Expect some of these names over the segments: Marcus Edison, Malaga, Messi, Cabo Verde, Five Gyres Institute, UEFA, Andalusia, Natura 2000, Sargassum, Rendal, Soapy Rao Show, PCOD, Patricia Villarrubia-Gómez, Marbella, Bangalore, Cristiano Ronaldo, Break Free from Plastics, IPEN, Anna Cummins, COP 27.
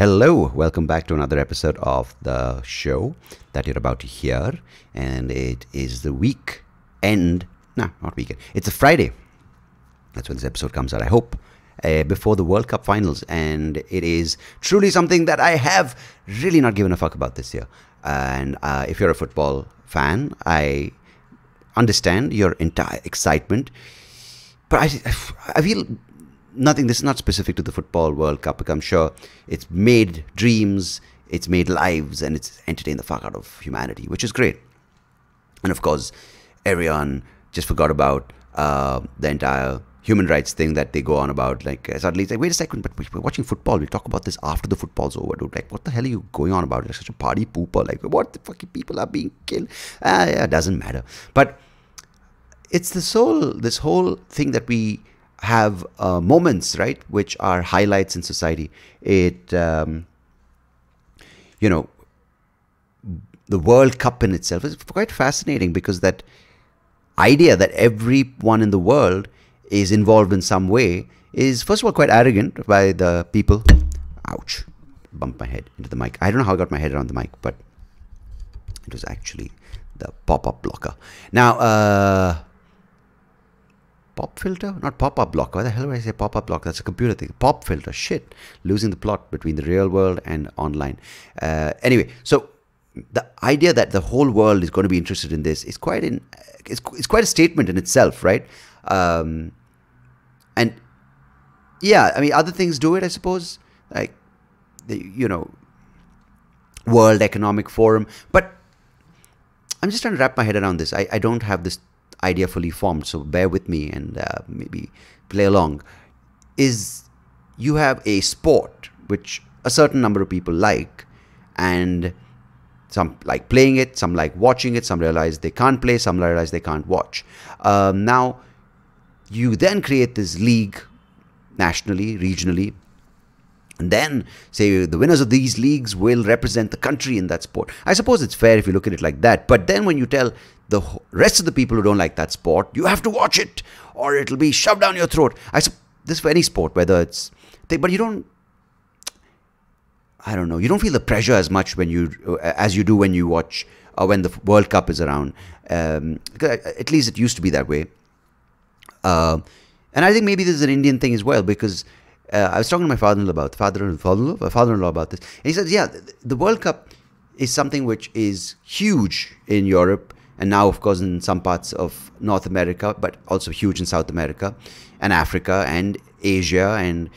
Hello, welcome back to another episode of the show that you're about to hear, and it is the weekend. Nah, not weekend. It's a Friday. That's when this episode comes out, I hope, before the World Cup finals, and it is truly something that I have really not given a fuck about this year. And if you're a football fan, I understand your entire excitement, but I feel nothing. This is not specific to the football World Cup. I'm sure it's made dreams, it's made lives, and it's entertained the fuck out of humanity, which is great. And of course, everyone just forgot about the entire human rights thing that they go on about. Like, suddenly it's like, wait a second, but we're watching football. We'll talk about this after the football's over, dude. Like, what the hell are you going on about? You're such a party pooper. Like, what the fucking people are being killed? Ah, yeah, it doesn't matter. But it's this whole thing that we have moments, right, which are highlights in society. It, you know, the World Cup in itself is quite fascinating because that idea that everyone in the world is involved in some way is, first of all, quite arrogant by the people. Ouch. Bumped my head into the mic. I don't know how I got my head around the mic, but it was actually the pop-up blocker. Now, pop filter? Not pop-up block. Why the hell would I say pop-up block? That's a computer thing. Pop filter. Shit. Losing the plot between the real world and online. Anyway, so the idea that the whole world is going to be interested in this is quite it's quite a statement in itself, right? And yeah, I mean, other things do it, I suppose. Like, you know, World Economic Forum. But I'm just trying to wrap my head around this. I don't have this idea fully formed, so bear with me and maybe play along. Is you have a sport which a certain number of people like, and some like playing it, some like watching it, some realize they can't play, some realize they can't watch. Now you then create this league nationally, regionally, and then say the winners of these leagues will represent the country in that sport. I suppose it's fair if you look at it like that, but then when you tell the rest of the people who don't like that sport, you have to watch it or it'll be shoved down your throat. I suppose this is for any sport, whether it's, but you don't, I don't know, you don't feel the pressure as much when you, as you do when you watch, when the World Cup is around. At least it used to be that way. And I think maybe this is an Indian thing as well, because I was talking to my father-in-law about this, and he said, yeah, the World Cup is something which is huge in Europe, and now, of course, in some parts of North America, but also huge in South America, and Africa, and Asia, and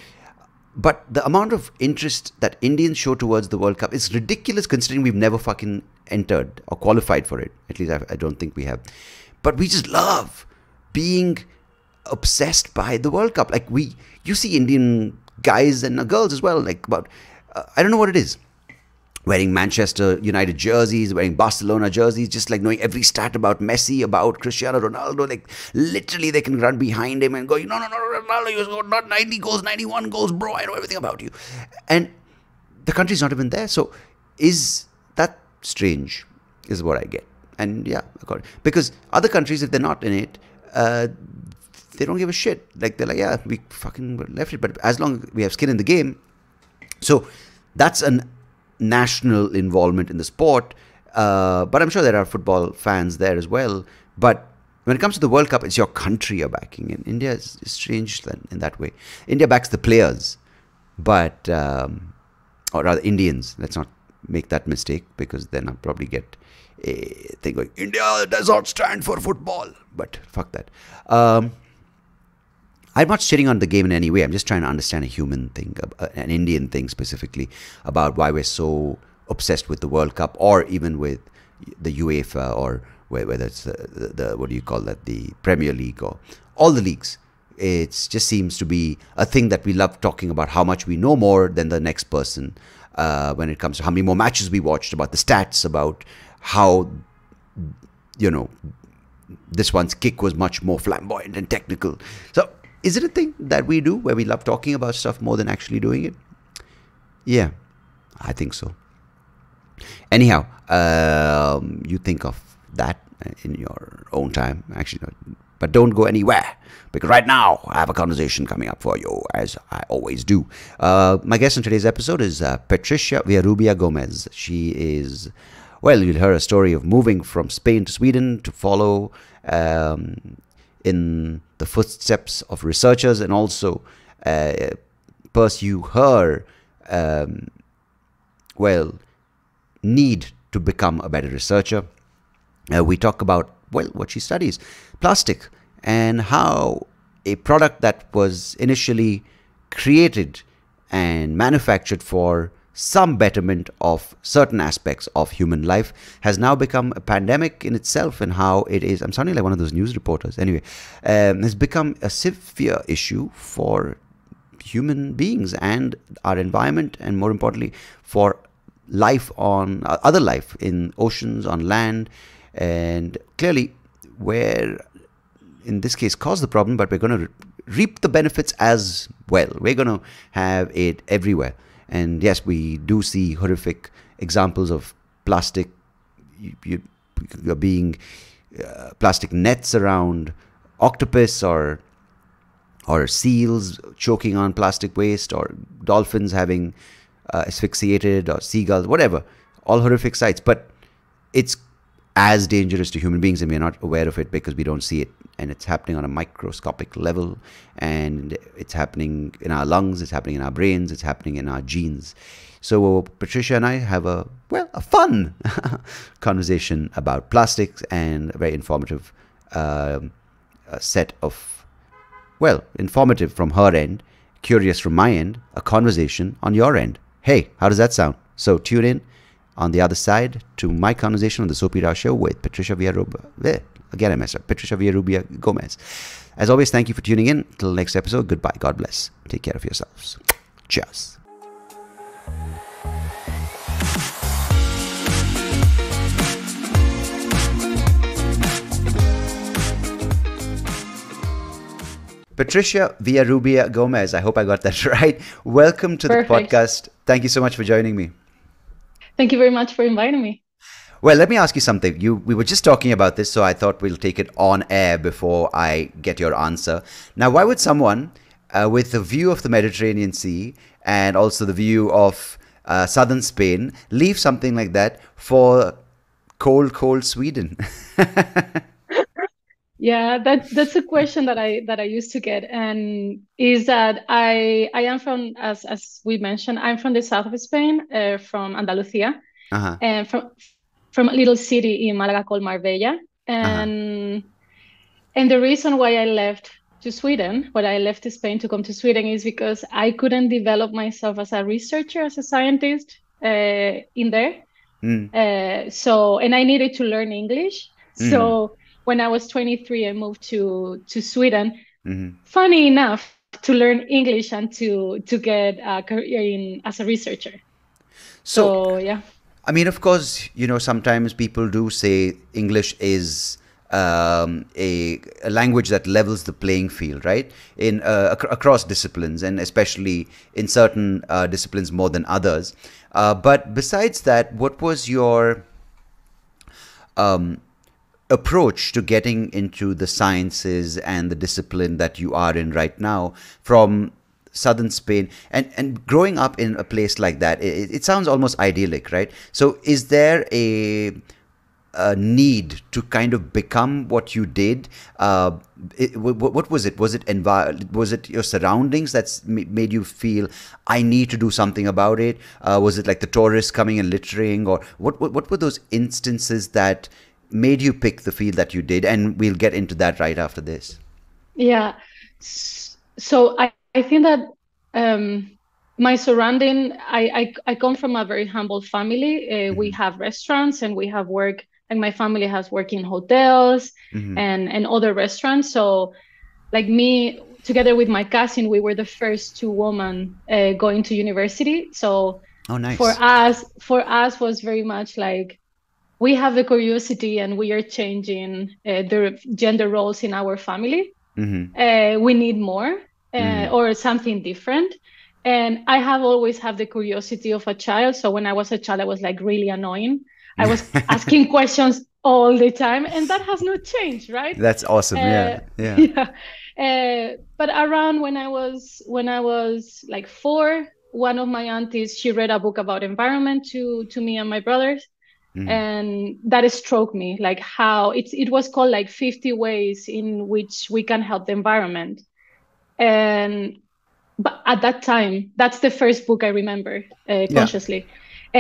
but the amount of interest that Indians show towards the World Cup is ridiculous, considering we've never fucking entered or qualified for it. At least I don't think we have. But we just love being obsessed by the World Cup. Like, you see Indian guys and girls as well, like, about, I don't know what it is, wearing Manchester United jerseys, wearing Barcelona jerseys, just like knowing every stat about Messi, about Cristiano Ronaldo. Like, literally they can run behind him and go, no, no, no, Ronaldo, you scored not 90 goals, 91 goals, bro, I know everything about you. And the country's not even there. So is that strange is what I get. And yeah, because other countries, if they're not in it, they don't give a shit. Like, they're like, yeah, we fucking left it, but as long as we have skin in the game. So that's an national involvement in the sport. But I'm sure there are football fans there as well. But when it comes to the World Cup, it's your country you're backing. And India is strange in that way. India backs the players, but, or rather Indians. Let's not make that mistake, because then I'll probably get a thing going, India does not stand for football. But fuck that. I'm not shitting on the game in any way. I'm just trying to understand a human thing, an Indian thing specifically, about why we're so obsessed with the World Cup, or even with the UEFA, or whether it's the what do you call that, the Premier League, or all the leagues. It just seems to be a thing that we love talking about, how much we know more than the next person when it comes to how many more matches we watched, about the stats, about how, you know, this one's kick was much more flamboyant and technical. So is it a thing that we do where we love talking about stuff more than actually doing it? Yeah, I think so. Anyhow, you think of that in your own time. Actually, no, But don't go anywhere, because right now I have a conversation coming up for you, as I always do. My guest in today's episode is Patricia Villarrubia-Gómez. She is, well, you'll hear a story of moving from Spain to Sweden to follow in the footsteps of researchers, and also pursue her, well, need to become a better researcher. We talk about, well, what she studies, plastic, and how a product that was initially created and manufactured for some betterment of certain aspects of human life has now become a pandemic in itself, and how it is, I'm sounding like one of those news reporters, anyway, has become a severe issue for human beings and our environment, and more importantly, for life on other life in oceans, on land, and clearly where in this case caused the problem, but we're going to reap the benefits as well. We're going to have it everywhere. And yes, we do see horrific examples of plastic, you're being plastic nets around octopus or seals choking on plastic waste, or dolphins having asphyxiated, or seagulls, whatever, all horrific sights. But it's as dangerous to human beings, and we're not aware of it because we don't see it, and it's happening on a microscopic level, and it's happening in our lungs, it's happening in our brains, it's happening in our genes. So Patricia and I have a, well, a fun conversation about plastics, and a very informative set of, well, informative from her end, curious from my end, a conversation on your end. Hey, how does that sound? So tune in on the other side to my conversation on the Soapy Rao Show with Patricia Villarrubia. Again, I messed up. Patricia Villarrubia-Gómez. As always, thank you for tuning in. Till next episode, goodbye. God bless. Take care of yourselves. Cheers. Patricia Villarrubia-Gómez, I hope I got that right. Welcome to Perfect. The podcast. Thank you so much for joining me. Thank you very much for inviting me. Well, let me ask you something. We were just talking about this, so I thought we'll take it on air before I get your answer. Now, why would someone with the view of the Mediterranean Sea and also the view of southern Spain leave something like that for cold, cold Sweden? Yeah, that's a question that I used to get, and is that I am from, as we mentioned, I'm from the south of Spain, from Andalusia, and from a little city in Malaga called Marbella, and the reason why I left to Sweden, when I left Spain to come to Sweden, is because I couldn't develop myself as a researcher, as a scientist in there. So, and I needed to learn English, so. When I was 23, I moved to Sweden. Funny enough, to learn English and to get a career in as a researcher. So yeah. I mean, of course, you know, sometimes people do say English is a language that levels the playing field, right? In across disciplines, and especially in certain disciplines more than others. But besides that, what was your approach to getting into the sciences and the discipline that you are in right now from southern Spain, and growing up in a place like that? It sounds almost idyllic, right? So is there a need to kind of become what you did? What was it? Was it your surroundings that's made you feel, I need to do something about it? Was it like the tourists coming and littering, or what were those instances that made you pick the field that you did? And we'll get into that right after this. Yeah, so I think that my surrounding, I come from a very humble family. We have restaurants, and we have work, and my family has work in hotels and other restaurants. So like me, together with my cousin, we were the first two women going to university. So for us was very much like, we have the curiosity, and we are changing the gender roles in our family. We need more or something different. And I have always had the curiosity of a child. So when I was a child, I was like really annoying. I was asking questions all the time, and that has not changed, right? That's awesome. But around when I was like 4, one of my aunties, she read a book about environment to me and my brothers. Mm. And that struck me, like how it was called like 50 ways in which we can help the environment. And but at that time, that's the first book I remember consciously. Yeah.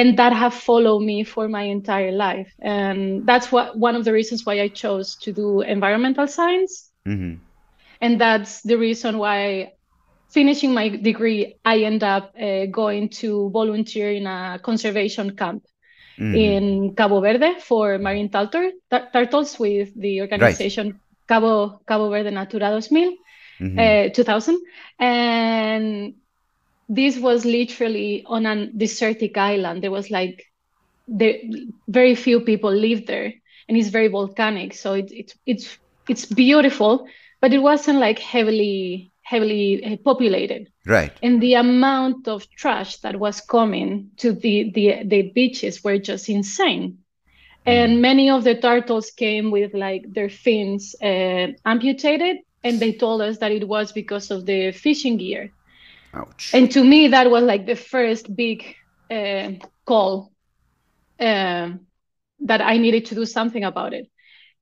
And that have followed me for my entire life. And that's one of the reasons why I chose to do environmental science. Mm-hmm. And that's the reason why finishing my degree, I end up going to volunteer in a conservation camp. Mm. In Cabo Verde for marine turtles with the organization Cabo Verde Natura 2000. Mm-hmm. 2000. And this was literally on a desertic island. There was very few people live there, and it's very volcanic. So it's beautiful, but it wasn't like heavily populated. Right. And the amount of trash that was coming to the beaches were just insane. Mm. And many of the turtles came with like their fins amputated, and they told us that it was because of the fishing gear. Ouch. And to me, that was like the first big call that I needed to do something about it.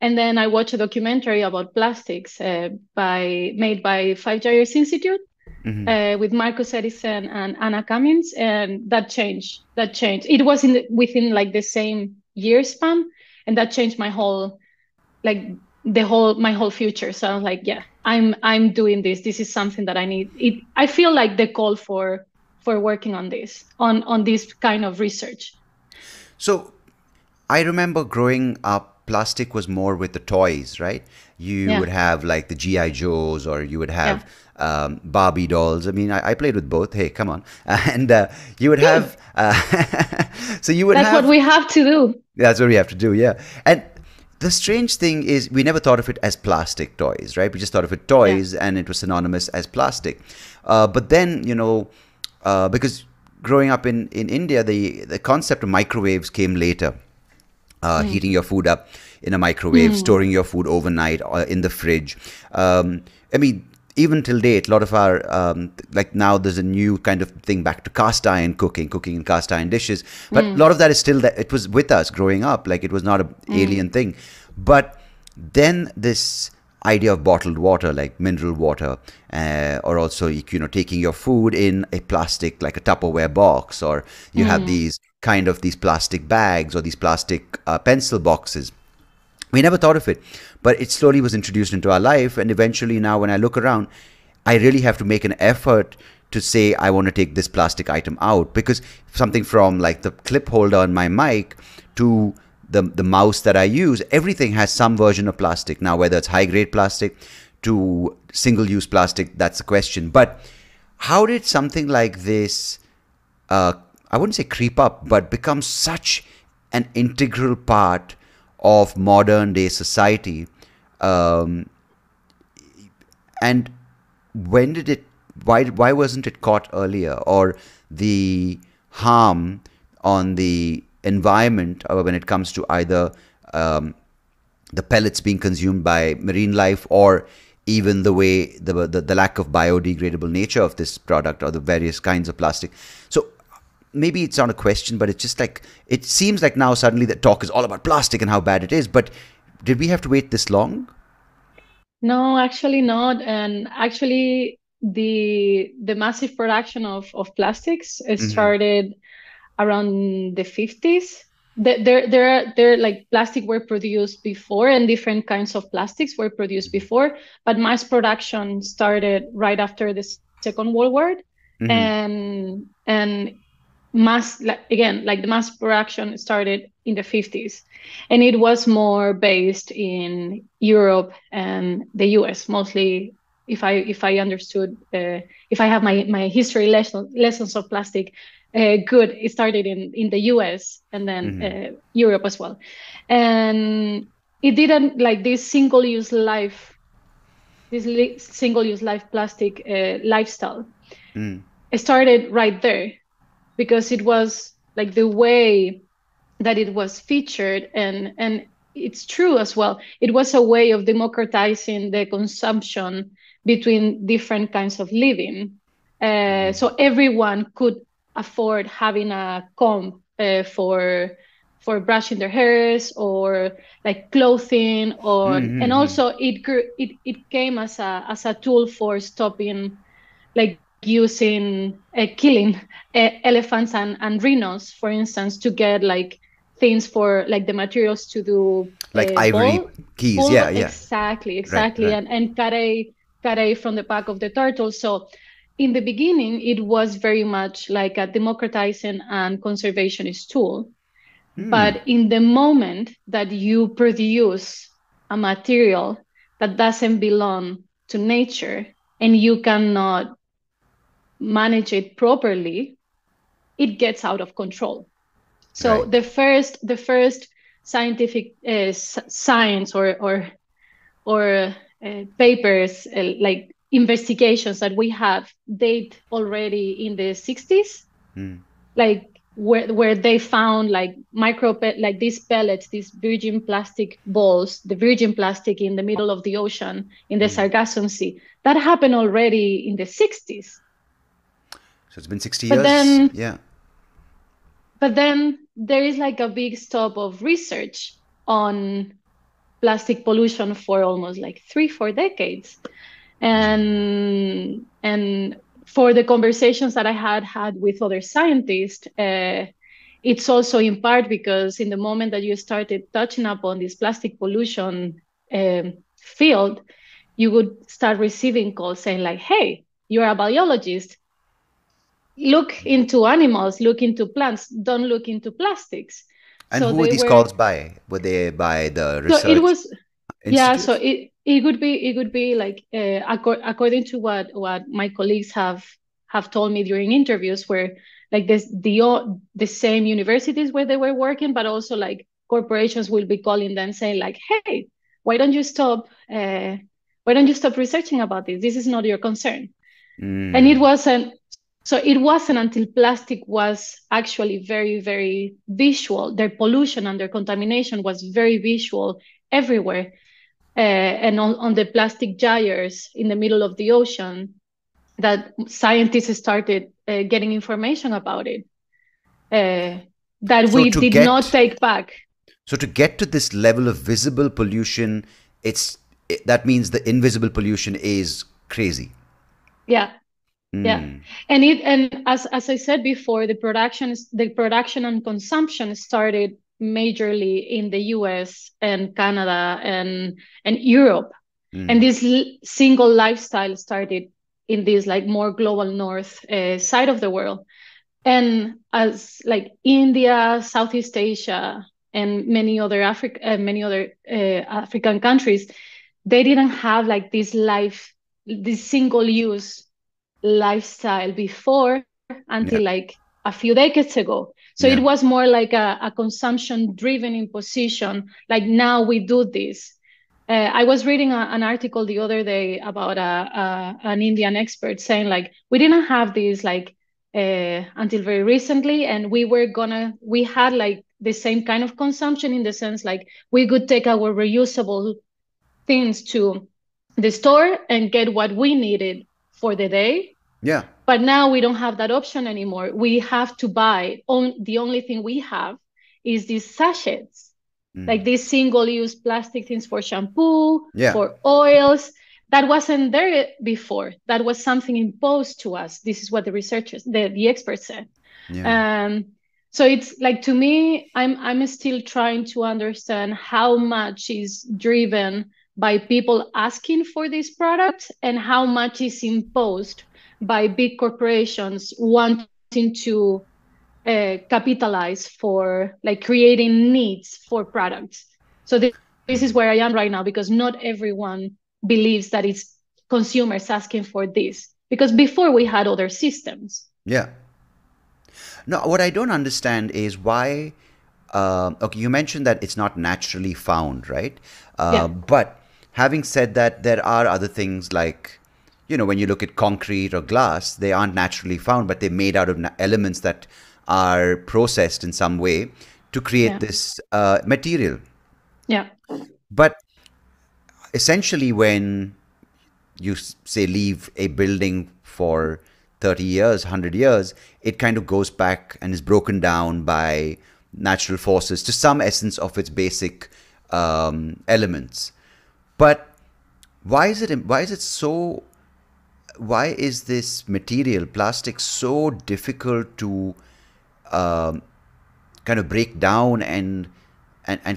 And then I watched a documentary about plastics made by Five Gyres Institute. Mm-hmm. With Marcus Edison and Anna Cummins, and that changed. It was within like the same year span, and that changed my whole future. So I was like, yeah, I'm doing this. This is something that I need. I feel like the call for working on this, on this kind of research. So I remember growing up, plastic was more with the toys, right? You would have like the G.I. Joes, or you would have Barbie dolls. I mean, I played with both. Hey, come on. And you would have... so you would have... That's what we have to do. That's what we have to do, yeah. And the strange thing is we never thought of it as plastic toys, right? We just thought of it toys and it was synonymous as plastic. But then, because growing up in India, the concept of microwaves came later. Heating your food up in a microwave, storing your food overnight or in the fridge. I mean, even till date, a lot of our, like now there's a new kind of thing back to cast iron cooking in cast iron dishes. But a lot of that is still that it was with us growing up, like it was not an alien thing. But then this idea of bottled water, like mineral water, or also, taking your food in a plastic, like a Tupperware box, or you have these kind of these plastic bags or these plastic pencil boxes. We never thought of it, but it slowly was introduced into our life. And eventually now when I look around, I really have to make an effort to say, I want to take this plastic item out, because something from like the clip holder on my mic to the mouse that I use, everything has some version of plastic now, whether it's high-grade plastic to single-use plastic, that's the question. But how did something like this, I wouldn't say creep up, but become such an integral part of modern-day society? And when did it, why wasn't it caught earlier? Or the harm on the environment when it comes to either the pellets being consumed by marine life, or even the way the lack of biodegradable nature of this product, or the various kinds of plastic. So maybe it's not a question, but it's just like, it seems like now suddenly the talk is all about plastic and how bad it is, but did we have to wait this long? No, actually not. And actually the massive production of plastics started around the 50s. There like plastic were produced before, and different kinds of plastics were produced before, but mass production started right after the Second World War. Mm-hmm. And the mass production started in the 50s, and it was more based in Europe and the US mostly. If I understood, if I have my history lessons of plastic good, it started in the US and then Europe as well. And it didn't like this single-use life plastic lifestyle. Mm. It started right there, because it was like the way that it was featured, and it's true as well. It was a way of democratizing the consumption between different kinds of living. So everyone could afford having a comb for brushing their hairs, or like clothing, or and also it came as a tool for stopping, like using killing elephants and rhinos, for instance, to get like things for like the materials to do like ivory keys. Exactly. Right. And carey from the back of the turtle. So in the beginning, it was very much like a democratizing and conservationist tool. But in the moment that you produce a material that doesn't belong to nature and you cannot manage it properly, it gets out of control. So right. the first scientific science or papers like investigations that we have date already in the 60s, like. Where they found like these pellets, these virgin plastic balls, the virgin plastic in the middle of the ocean in the Sargassum Sea. That happened already in the 60s. So it's been 60 years. But then there is like a big stop of research on plastic pollution for almost like 3-4 decades, and. For the conversations that I had with other scientists, it's also in part because in the moment that you started touching upon this plastic pollution field, you would start receiving calls saying like, hey, you're a biologist. Look into animals, look into plants, don't look into plastics. And so who were these calls by? Were they by the research? So it was, yeah, so it would be like according to what my colleagues have told me during interviews, where like the same universities where they were working, but also like corporations will be calling them saying like, hey, why don't you stop researching about this? This is not your concern. And it wasn't until plastic was actually very, very visual. Their pollution and their contamination was very visual everywhere. And on the plastic gyres in the middle of the ocean, that scientists started getting information about it that we did not take back. So to get to this level of visible pollution, that means the invisible pollution is crazy. Yeah, and as I said before, the production and consumption started majorly in the US and Canada and Europe, and this single lifestyle started in this like more global north side of the world, and as like India, Southeast Asia, and many other African countries, they didn't have like this single use lifestyle before until like a few decades ago. So it was more like a consumption-driven imposition, like now we do this. I was reading an article the other day about an Indian expert saying, like, we didn't have this, like, until very recently, and we had, like, the same kind of consumption in the sense, like, we could take our reusable things to the store and get what we needed for the day. Yeah. But now we don't have that option anymore. We have to buy. The only thing we have is these sachets, like these single-use plastic things for shampoo, for oils. That wasn't there before. That was something imposed to us. This is what the researchers, the experts said. Yeah. So it's like, to me, I'm still trying to understand how much is driven by people asking for these products and how much is imposed by big corporations wanting to capitalize for like creating needs for products. So this is where I am right now, because not everyone believes that it's consumers asking for this, because before we had other systems. Yeah. No, what I don't understand is why, okay, you mentioned that it's not naturally found, right? But having said that, there are other things like, you know, when you look at concrete or glass, they aren't naturally found, but they're made out of elements that are processed in some way to create this material. Yeah. But essentially, when you say leave a building for 30 years, 100 years, it kind of goes back and is broken down by natural forces to some essence of its basic elements. But why is this material, plastic, so difficult to kind of break down and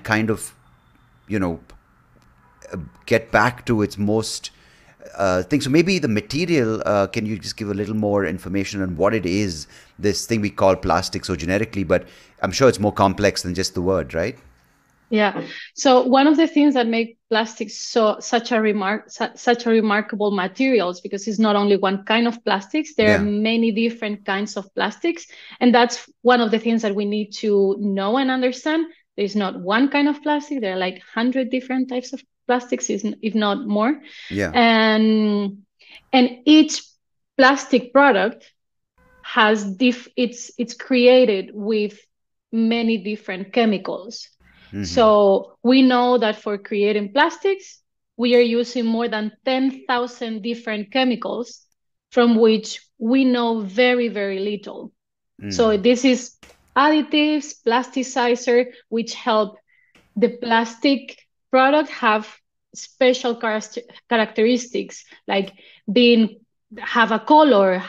kind of, you know, get back to its most thing? So maybe the material, can you just give a little more information on what it is, this thing we call plastic so generically, but I'm sure it's more complex than just the word, right? Yeah. So one of the things that make plastic such a remarkable material is because it's not only one kind of plastics. There are many different kinds of plastics, and that's one of the things that we need to know and understand. There's not one kind of plastic. There are like 100 different types of plastics, if not more. Yeah. And each plastic product has it's created with many different chemicals. Mm-hmm. So we know that for creating plastics, we are using more than 10,000 different chemicals from which we know very, very little. Mm-hmm. So this is additives, plasticizer, which help the plastic product have special characteristics, like have a color,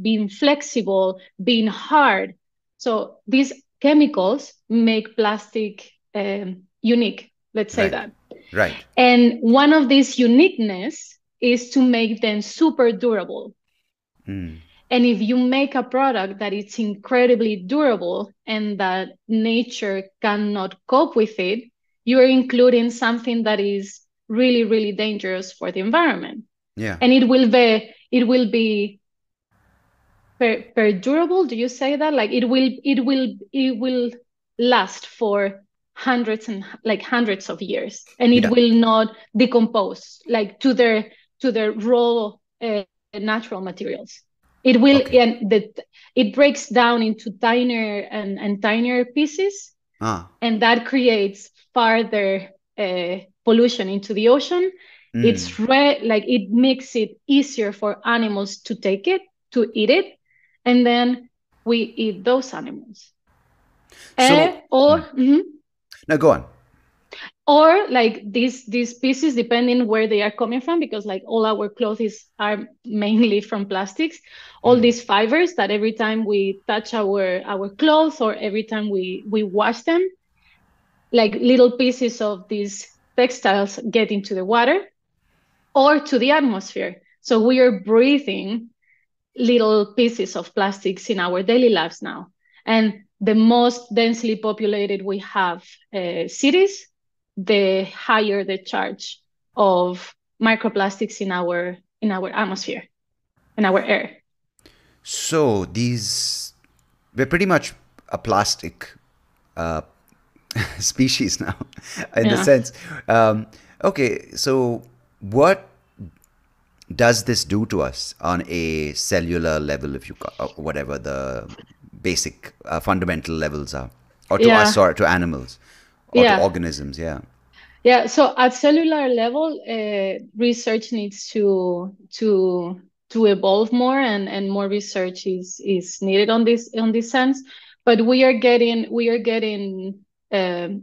being flexible, being hard. So these chemicals make plastic unique, let's say that. Right. And one of these uniqueness is to make them super durable. Mm. And if you make a product that is incredibly durable and that nature cannot cope with it, you are including something that is really, really dangerous for the environment. Yeah. And it will be perdurable. Do you say that? Like it will last for hundreds of years, and it will not decompose like to their raw natural materials. It will, and it breaks down into tinier and tinier pieces, and that creates farther pollution into the ocean. Mm. It's it makes it easier for animals to take it, to eat it. And then we eat those animals. No, go on. Or like these pieces, depending where they are coming from, because like all our clothes are mainly from plastics, all these fibers that every time we touch our clothes or every time we wash them, like little pieces of these textiles get into the water or to the atmosphere. So we are breathing little pieces of plastics in our daily lives now. And the most densely populated we have cities, the higher the charge of microplastics in our atmosphere, in our air. So we're pretty much a plastic species now, in a sense. Okay, so what does this do to us on a cellular level, if you whatever the basic fundamental levels are, or to us, or to animals, or to organisms? Yeah. So at cellular level, research needs to evolve more, and more research is needed on this sense. But we are getting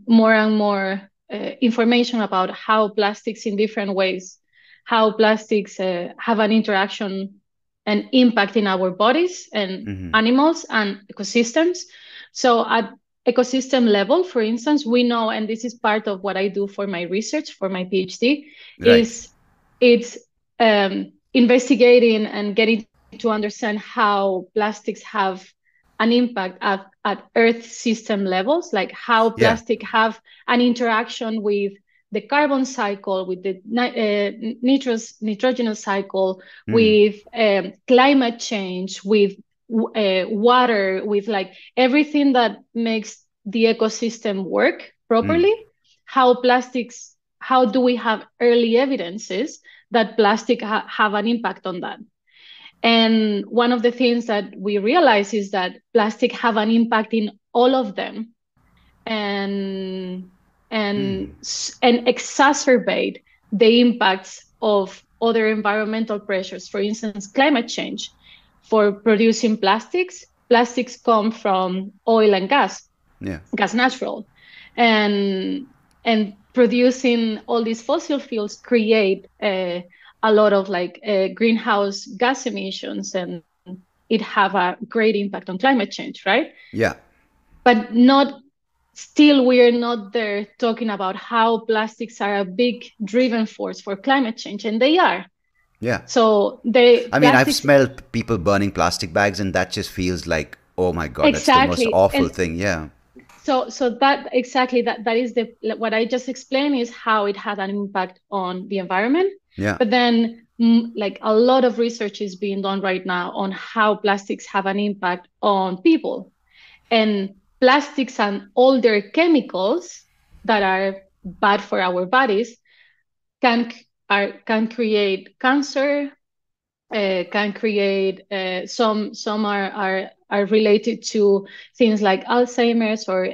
more and more information about how plastics in different ways, how plastics have an interaction and impact in our bodies and animals and ecosystems. So at ecosystem level, for instance, we know, and this is part of what I do for my research, for my PhD, is it's investigating and getting to understand how plastics have an impact at Earth system levels, like how plastic have an interaction with the carbon cycle, with the nitrogenous cycle, with climate change, with water, with like everything that makes the ecosystem work properly. How do we have early evidences that plastic have an impact on that? And one of the things that we realize is that plastic have an impact in all of them. And and exacerbate the impacts of other environmental pressures, for instance, climate change. For producing plastics, plastics come from oil and gas, gas natural. And producing all these fossil fuels create a lot of like greenhouse gas emissions, and it have a great impact on climate change, right? Yeah. But not still, we are not there talking about how plastics are a big driven force for climate change, and they are. Yeah. So they. I mean, I've smelled people burning plastic bags, and that just feels like, oh my God, that's the most awful thing. Yeah. So that exactly that is what I just explained is how it had an impact on the environment. Yeah. But then, like a lot of research is being done right now on how plastics have an impact on people, and plastics and all their chemicals that are bad for our bodies can create cancer, can create some are related to things like Alzheimer's or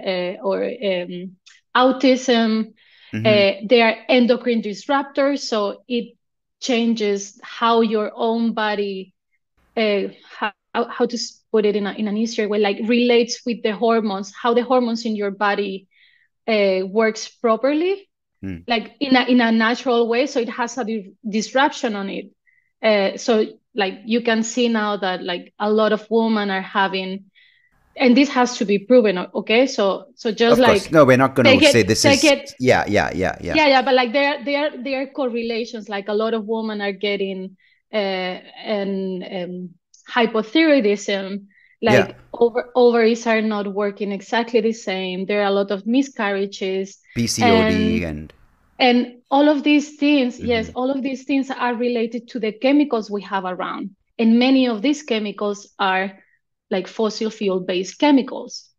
autism. Mm-hmm. They are endocrine disruptors, so it changes how your own body, how to put it in an easier way, like relates with the hormones, how the hormones in your body works properly, like in a natural way. So it has a disruption on it. So like you can see now that like a lot of women are having, and this has to be proven, okay? So just like no, we're not going to say this is yeah. But like there are correlations. Like a lot of women are getting and hypothyroidism, like ovaries are not working exactly the same. There are a lot of miscarriages, PCOD, and all of these things. Mm-hmm. Yes, all of these things are related to the chemicals we have around, and many of these chemicals are like fossil fuel based chemicals,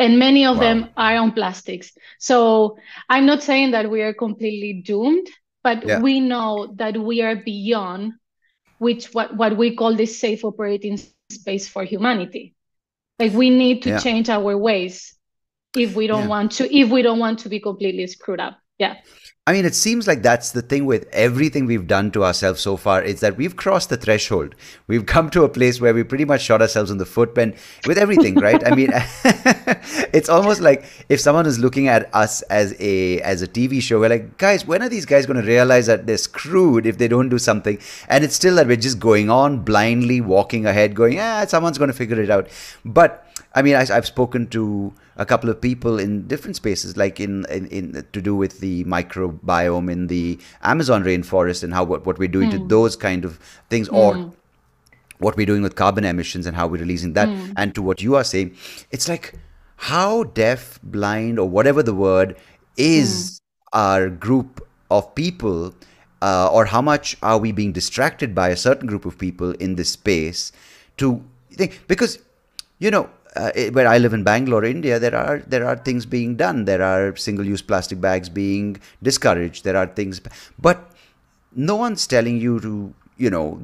and many of them are on plastics. So I'm not saying that we are completely doomed, but we know that we are beyond what we call the safe operating space for humanity. Like we need to change our ways if we don't want to, be completely screwed up. Yeah. I mean, it seems like that's the thing with everything we've done to ourselves so far, is that we've crossed the threshold. We've come to a place where we pretty much shot ourselves in the foot with everything, right? I mean, it's almost like if someone is looking at us as a TV show, we're like, guys, when are these guys going to realize that they're screwed if they don't do something? And it's still that we're just going on blindly, walking ahead, going, someone's going to figure it out. But I mean, I've spoken to a couple of people in different spaces, like in to do with the microbiome in the Amazon rainforest and how what we're doing to those kind of things, or what we're doing with carbon emissions and how we're releasing that. And to what you are saying, it's like how deaf, blind, or whatever the word is, our group of people, or how much are we being distracted by a certain group of people in this space to think, because, you know, where I live in Bangalore, India, there are things being done. There are single-use plastic bags being discouraged. There are things, but no one's telling you to, you know,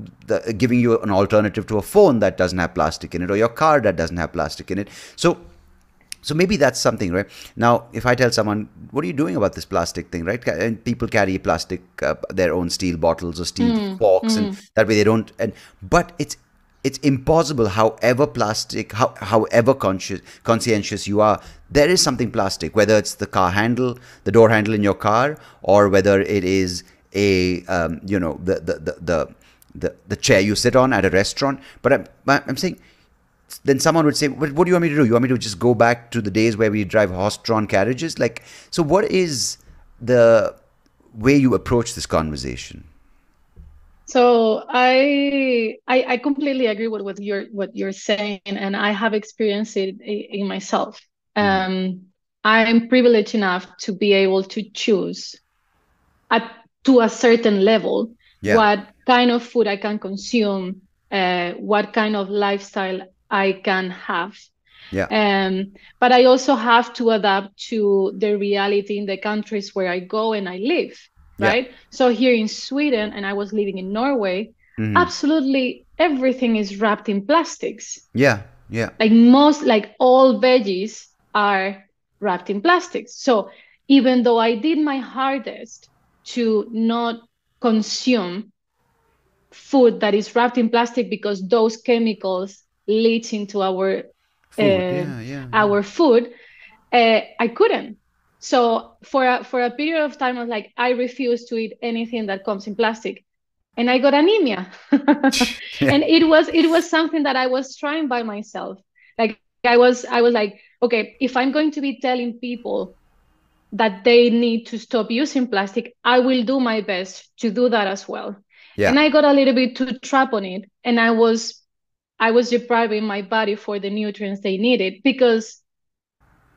giving you an alternative to a phone that doesn't have plastic in it, or your car that doesn't have plastic in it. So maybe that's something, right? Now, if I tell someone, what are you doing about this plastic thing, right? And people carry plastic, their own steel bottles or steel forks, and that way they don't. But it's impossible, however plastic, however conscientious you are, there is something plastic, whether it's the car handle, the door handle in your car, or whether it is a, you know, the chair you sit on at a restaurant. But I'm saying, then someone would say, what do you want me to do? You want me to just go back to the days where we drive horse-drawn carriages? Like, so what is the way you approach this conversation? So I completely agree with what you're saying, and I have experienced it in myself. I am privileged enough to be able to choose to a certain level what kind of food I can consume, what kind of lifestyle I can have. Yeah. But I also have to adapt to the reality in the countries where I go and I live. Right. Yeah. So here in Sweden, and I was living in Norway, absolutely everything is wrapped in plastics. Yeah. Yeah. Like all veggies are wrapped in plastics. So even though I did my hardest to not consume food that is wrapped in plastic, because those chemicals leach into our food, our food. I couldn't. So for a period of time, I was like, I refuse to eat anything that comes in plastic, and I got anemia. And it was something that I was trying by myself. Like I was like, okay, if I'm going to be telling people that they need to stop using plastic, I will do my best to do that as well. Yeah. And I got a little bit too trapped on it, and I was depriving my body for the nutrients they needed, because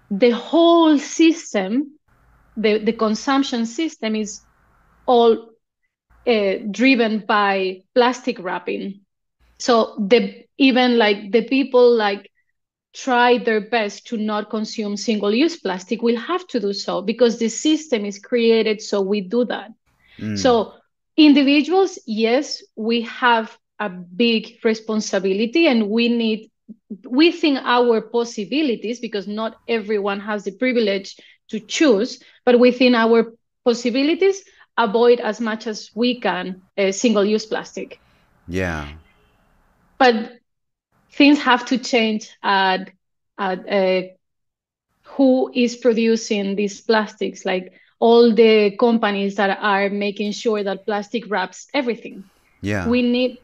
the whole system, the consumption system, is all driven by plastic wrapping. So even the people try their best to not consume single-use plastic will have to do so, because the system is created so we do that. Mm. So individuals, yes, we have a big responsibility, and we need within our possibilities, because not everyone has the privilege to choose, but within our possibilities, avoid as much as we can single-use plastic. Yeah. But things have to change at who is producing these plastics, like all the companies that are making sure that plastic wraps everything. Yeah. We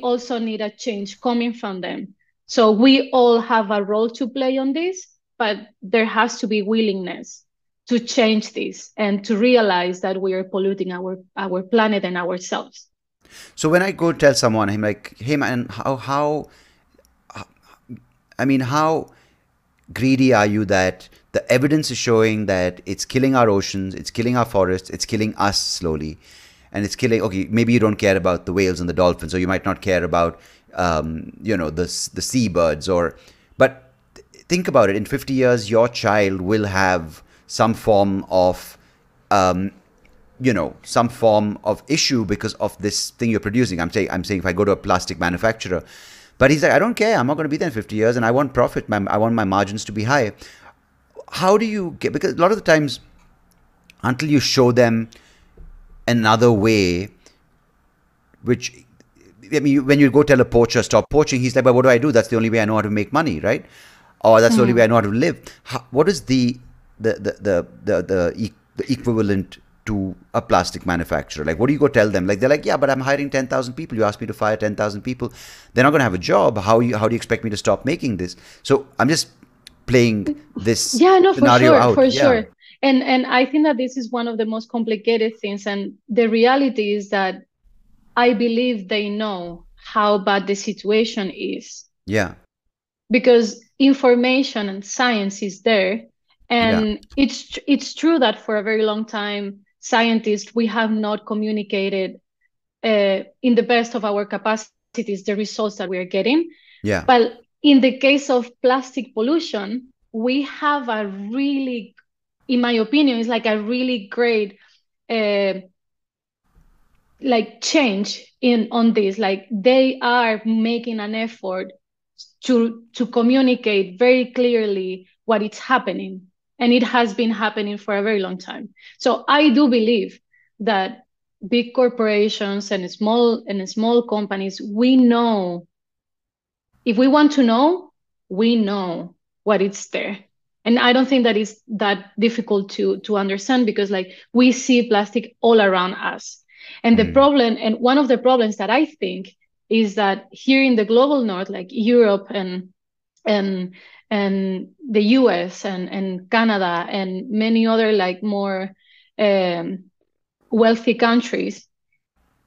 also need a change coming from them. So we all have a role to play on this, but there has to be willingness to change this and to realize that we are polluting our planet and ourselves. So when I go tell someone, I'm like, hey man, how greedy are you that the evidence is showing that it's killing our oceans, it's killing our forests, it's killing us slowly, and it's killing, okay, maybe you don't care about the whales and the dolphins, or you might not care about the seabirds, but think about it, in 50 years your child will have some form of issue because of this thing you're producing. I'm saying if I go to a plastic manufacturer, but he's like, I don't care, I'm not going to be there in 50 years, and I want profit, I want my margins to be high. How do you get, because a lot of the times until you show them another way, which, I mean, when you go tell a poacher stop poaching, he's like, but what do I do? That's the only way I know how to make money, right? Or that's the only way I know how to live. How, what is the equivalent to a plastic manufacturer? Like, what do you go tell them? Like, they're like, yeah, but I'm hiring 10,000 people. You asked me to fire 10,000 people. They're not going to have a job. How do you expect me to stop making this? So I'm just playing this scenario out. For sure. And I think that this is one of the most complicated things. And the reality is that I believe they know how bad the situation is. Yeah. Because information and science is there. And it's true that for a very long time, scientists, we have not communicated in the best of our capacities the results that we are getting. Yeah. But in the case of plastic pollution, we have a really, in my opinion, it's like a really great change on this. Like, they are making an effort to communicate very clearly what is happening, and it has been happening for a very long time. So I do believe that big corporations and small companies, we know, if we want to know, we know what is there. And I don't think that is that difficult to understand, because we see plastic all around us. And the problem, and one of the problems that I think is that here in the global north, like Europe and the US and Canada and many other more wealthy countries,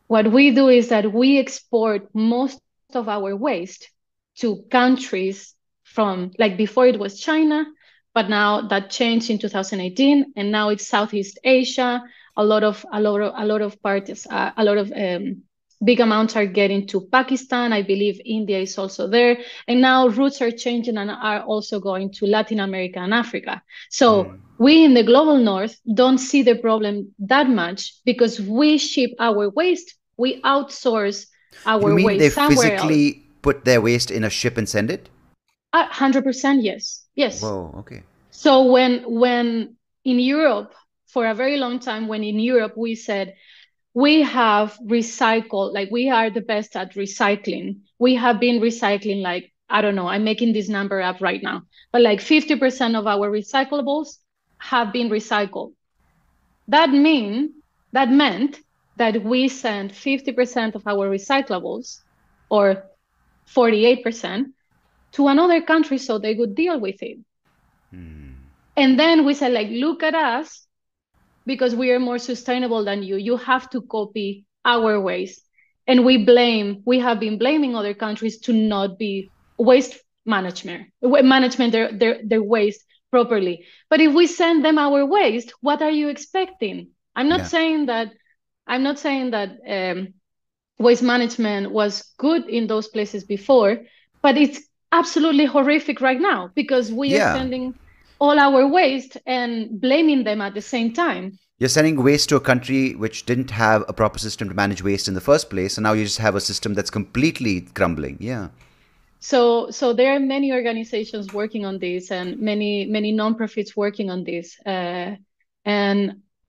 what we do is that we export most of our waste to countries from, before it was China, but now that changed in 2018, and now it's Southeast Asia. A lot of parties, big amounts are getting to Pakistan. I believe India is also there. And now routes are changing and are also going to Latin America and Africa. So we in the global north don't see the problem that much, because we ship our waste. We outsource our waste somewhere else. You mean they physically put their waste in a ship and send it? 100%, yes. Yes. Whoa, okay. So when in Europe, for a very long time, when in Europe we said, we have recycled, like we are the best at recycling. We have been recycling, like, I don't know, I'm making this number up right now, but like 50% of our recyclables have been recycled. That meant that we sent 50% of our recyclables, or 48%, to another country so they could deal with it. Mm. And then we said, like, look at us, because we are more sustainable than you. You have to copy our ways. And we have been blaming other countries to not be waste management their waste properly. But if we send them our waste, what are you expecting? I'm not saying that waste management was good in those places before, but it's absolutely horrific right now because we are sending all our waste and blaming them at the same time. You're sending waste to a country which didn't have a proper system to manage waste in the first place, and now you just have a system that's completely crumbling. Yeah. So there are many organizations working on this and many nonprofits working on this. And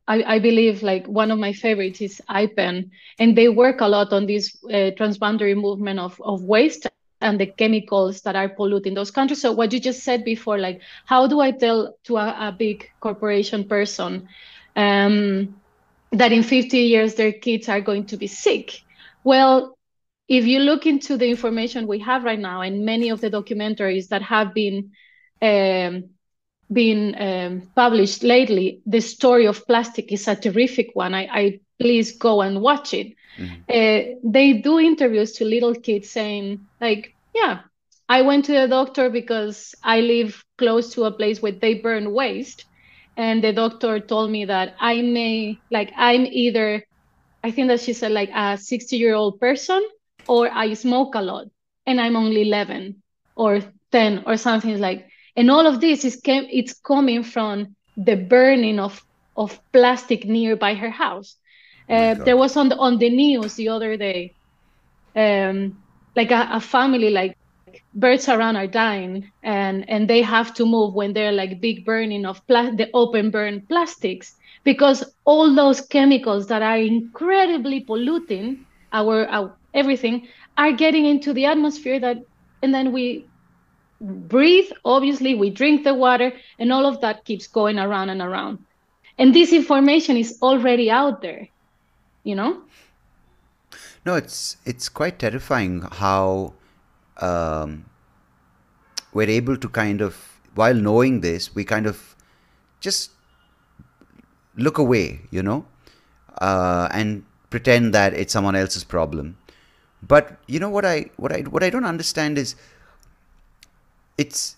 I believe, like, one of my favorites is IPEN, and they work a lot on this transboundary movement of waste and the chemicals that are polluting those countries. So what you just said before, like, how do I tell to a big corporation person that in 50 years their kids are going to be sick? Well, if you look into the information we have right now and many of the documentaries that have been published lately, the story of plastic is a terrific one. I please go and watch it. Mm-hmm. They do interviews to little kids saying, like, yeah, I went to the doctor because I live close to a place where they burn waste. And the doctor told me that I think that she said a 60-year-old person, or I smoke a lot and I'm only 11 or 10 or something like. And all of this it's coming from the burning of plastic nearby her house. There was on the news the other day, like a family, like, birds around are dying and they have to move when they're like big burning of the open burn plastics, because all those chemicals that are incredibly polluting our everything are getting into the atmosphere, and then we breathe, obviously, we drink the water, and all of that keeps going around and around. And this information is already out there, you know? No, it's quite terrifying how we're able to kind of, while knowing this, we kind of just look away, you know, and pretend that it's someone else's problem. But you know what I don't understand is, is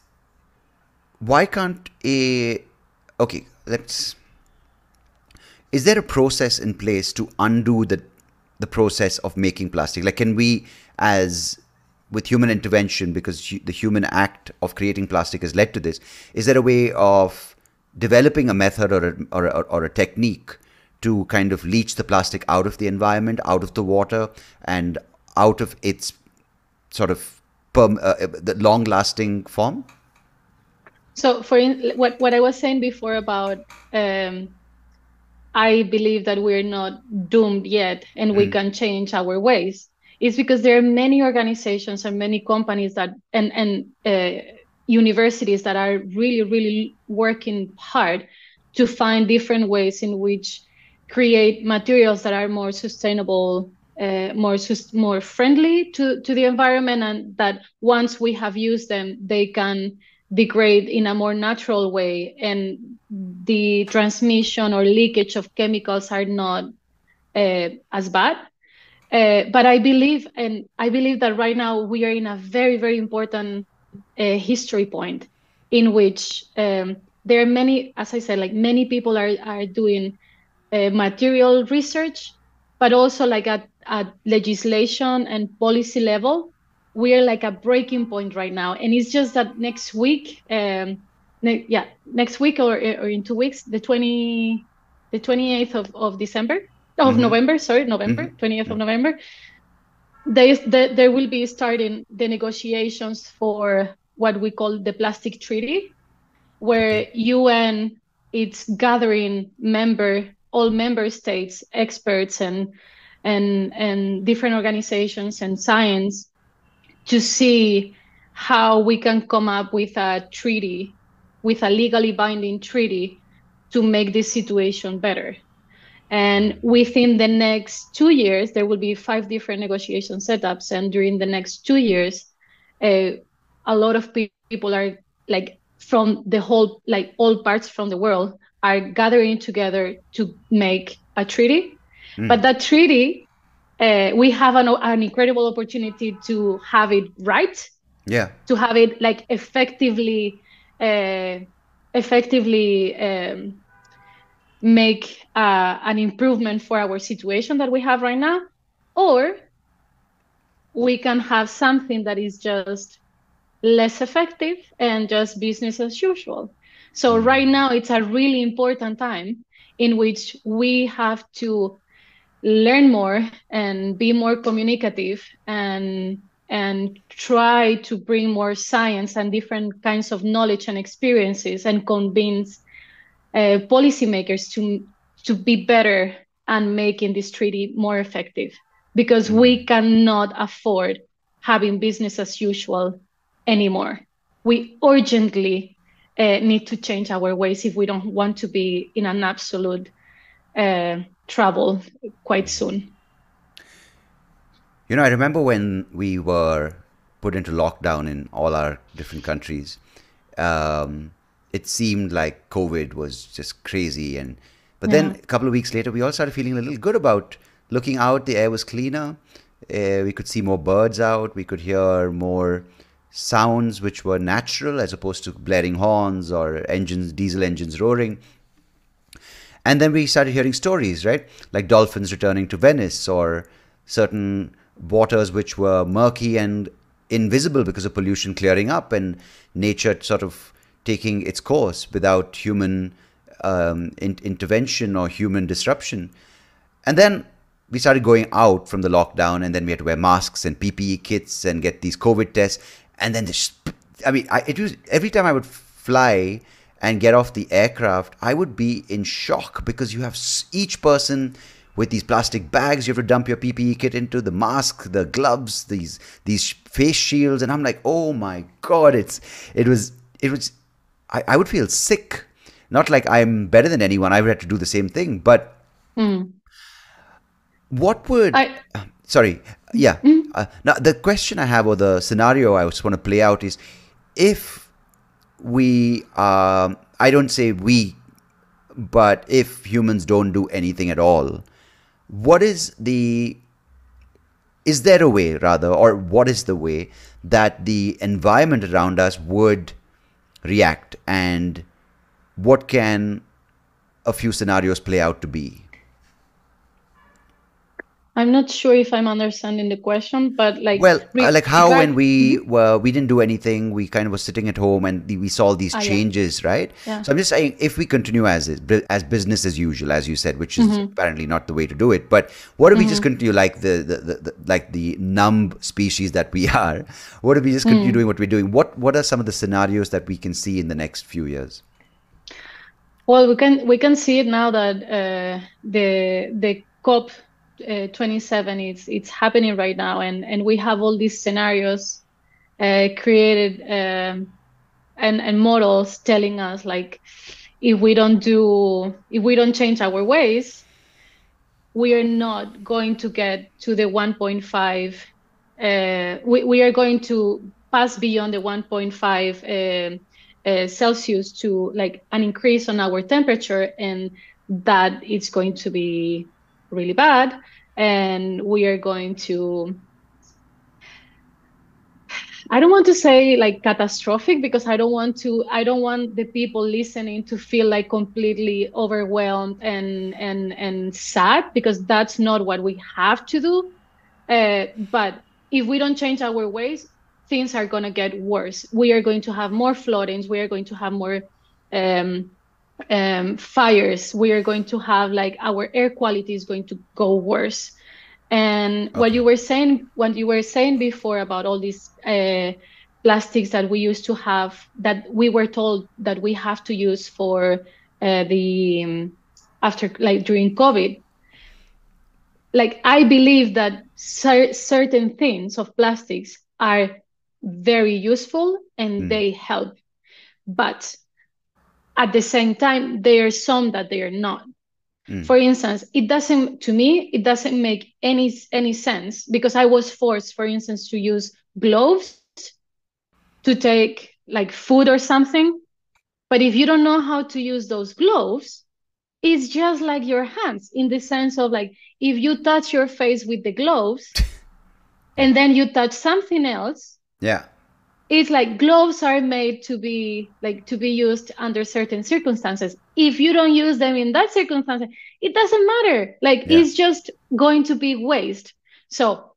there a process in place to undo the process of making plastic? Like, can we, as with human intervention, because the human act of creating plastic has led to this, is there a way of developing a method or a technique to kind of leach the plastic out of the environment, out of the water, and out of its sort of the long-lasting form? So, what I was saying before about, I believe that we're not doomed yet, and we can change our ways, is because there are many organizations and many companies that and universities that are really, really working hard to find different ways in which create materials that are more sustainable. More friendly to the environment, and that once we have used them, they can degrade in a more natural way, and the transmission or leakage of chemicals are not as bad. But I believe that right now we are in a very, very important history point in which there are many, as I said, like, many people are doing material research, but also, like, at legislation and policy level, we are like a breaking point right now. And it's just that next week or in 2 weeks, the 28th of December, of November, sorry, November, 28th of November, there will be starting the negotiations for what we call the Plastic Treaty, where UN it's gathering all member states, experts and different organizations and science to see how we can come up with a treaty, with a legally binding treaty to make this situation better. And within the next 2 years, there will be 5 different negotiation setups. And during the next 2 years, a lot of people are all parts from the world are gathering together to make a treaty. Mm. But that treaty, we have an incredible opportunity to have it right. Yeah. To have it effectively make an improvement for our situation that we have right now, or we can have something that is just less effective and just business as usual. So right now it's a really important time in which we have to learn more and be more communicative and try to bring more science and different kinds of knowledge and experiences and convince policymakers to be better and making this treaty more effective, because we cannot afford having business as usual anymore. We urgently need to change our ways if we don't want to be in an absolute trouble quite soon. You know, I remember when we were put into lockdown in all our different countries, it seemed like COVID was just crazy. But then a couple of weeks later, we all started feeling a little good about looking out. The air was cleaner. We could see more birds out. We could hear more sounds which were natural as opposed to blaring horns or engines, diesel engines roaring. And then we started hearing stories, right? Like dolphins returning to Venice, or certain waters which were murky and invisible because of pollution clearing up and nature sort of taking its course without human intervention or human disruption. And then we started going out from the lockdown, and then we had to wear masks and PPE kits and get these COVID tests. And then every time I would fly and get off the aircraft, I would be in shock, because you have each person with these plastic bags. You have to dump your PPE kit into the mask, the gloves, these face shields, and I'm like, oh my god, it was. I would feel sick. Not like I'm better than anyone. I would have to do the same thing. But now the question I have, or the scenario I just want to play out, is if we I don't say we, but if humans don't do anything at all, what is the way that the environment around us would react, and what can a few scenarios play out to be? I'm not sure if I'm understanding the question, but how when we didn't do anything, we kind of were sitting at home and we saw these changes, right? Yeah. So I'm just saying, if we continue as business as usual, as you said, which is apparently not the way to do it, but what if we just continue like the numb species that we are? What if we just continue doing what we're doing? What are some of the scenarios that we can see in the next few years? Well, we can see it now that the COP 27 it's happening right now, and we have all these scenarios created and models telling us if we don't change our ways, we are not going to get to the 1.5 we are going to pass beyond the 1.5 Celsius to an increase on our temperature, and that it's going to be really bad, and we are going to, I don't want to say catastrophic, because I don't want the people listening to feel completely overwhelmed and sad, because that's not what we have to do. But if we don't change our ways, things are going to get worse. We are going to have more floodings. We are going to have more fires. We are going to have our air quality is going to go worse. And okay, what you were saying before about all these plastics that we used to have, that we were told that we have to use for during COVID, like I believe that certain things of plastics are very useful and they help, but at the same time, there are some that they are not. For instance, to me, it doesn't make any sense, because I was forced, for instance, to use gloves to take like food or something. But if you don't know how to use those gloves, it's just like your hands, in the sense of like, if you touch your face with the gloves and then you touch something else. Yeah. It's like gloves are made to be used under certain circumstances. If you don't use them in that circumstance, it doesn't matter. It's just going to be waste. So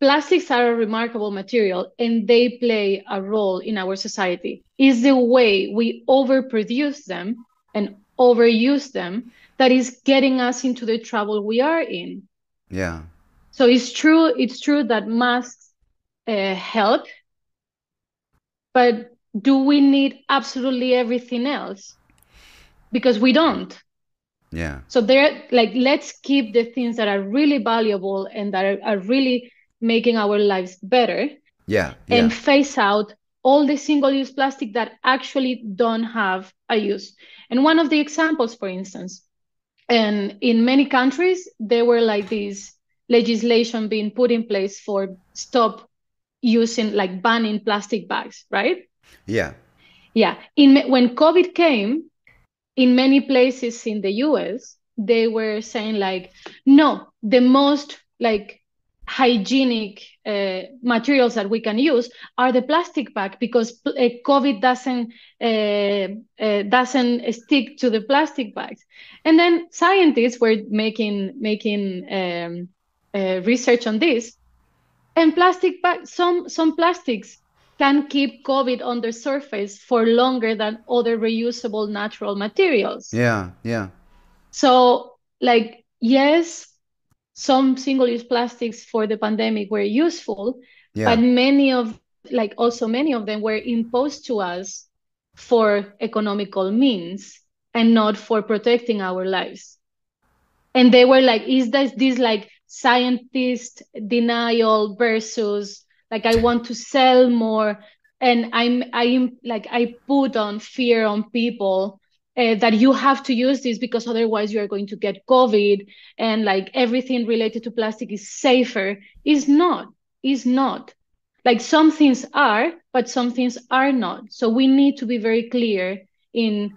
plastics are a remarkable material and they play a role in our society. It's the way we overproduce them and overuse them that is getting us into the trouble we are in. Yeah. So it's true that masks help, but do we need absolutely everything else? Because we don't. Yeah. So let's keep the things that are really valuable and that are really making our lives better. Yeah. And phase out all the single-use plastic that actually don't have a use. And one of the examples, for instance, and in many countries, there were like these legislation being put in place for stop using, like banning plastic bags, right? Yeah. Yeah. When COVID came, in many places in the US, they were saying like, no, the most like hygienic materials that we can use are the plastic bag, because COVID doesn't stick to the plastic bags. And then scientists were making research on this. And plastic bags, some plastics can keep COVID on the surface for longer than other reusable natural materials. Yeah, yeah. So, like, yes, some single-use plastics for the pandemic were useful, but many of them were imposed to us for economical means and not for protecting our lives. And they were like, is this like scientist denial versus like I want to sell more, and I'm like I put on fear on people that you have to use this because otherwise you are going to get COVID, and like everything related to plastic is safer. It's not like some things are, but some things are not. So we need to be very clear in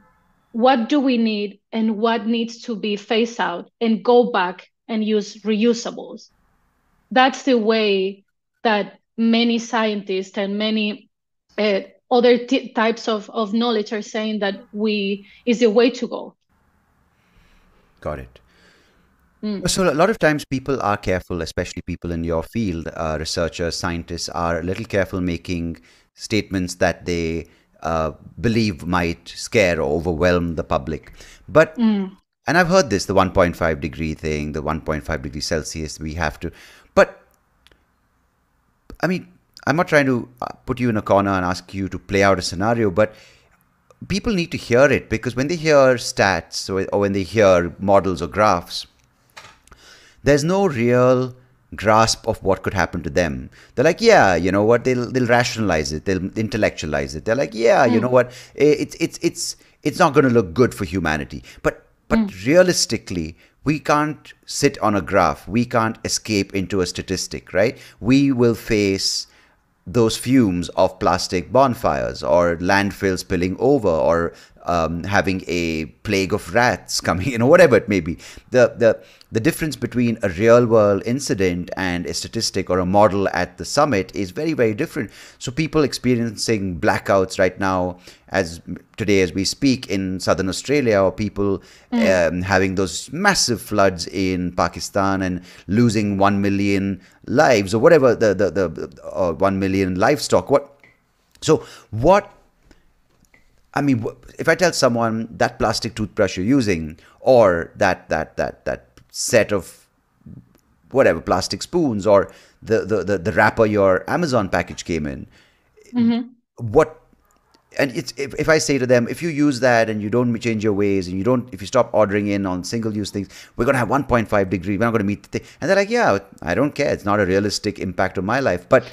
what do we need and what needs to be phased out and go back and use reusables. That's the way that many scientists and many other types of knowledge are saying that is the way to go. Got it. So a lot of times people are careful, especially people in your field, researchers, scientists are a little careful making statements that they believe might scare or overwhelm the public. But and I've heard this, the 1.5 degree thing, the 1.5 degree Celsius, we have to. But, I mean, I'm not trying to put you in a corner and ask you to play out a scenario, but people need to hear it, because when they hear stats or when they hear models or graphs, there's no real grasp of what could happen to them. They're like, yeah, you know what, they'll rationalize it, they'll intellectualize it. They're like, yeah, you know what, it's not going to look good for humanity. But realistically, we can't sit on a graph. We can't escape into a statistic, right? We will face those fumes of plastic bonfires or landfills spilling over or having a plague of rats coming in or whatever it may be. The difference between a real world incident and a statistic or a model at the summit is very, very different. So people experiencing blackouts right now as today as we speak in southern Australia, or people having those massive floods in Pakistan and losing 1 million lives or whatever, the 1 million livestock. If I tell someone that plastic toothbrush you're using, or that set of whatever plastic spoons, or the wrapper your Amazon package came in, what And it's, if I say to them, if you use that and you don't change your ways and you don't, if you stop ordering in on single-use things, we're going to have 1.5 degree, we're not going to meet the thing. And they're like, yeah, I don't care. It's not a realistic impact on my life. But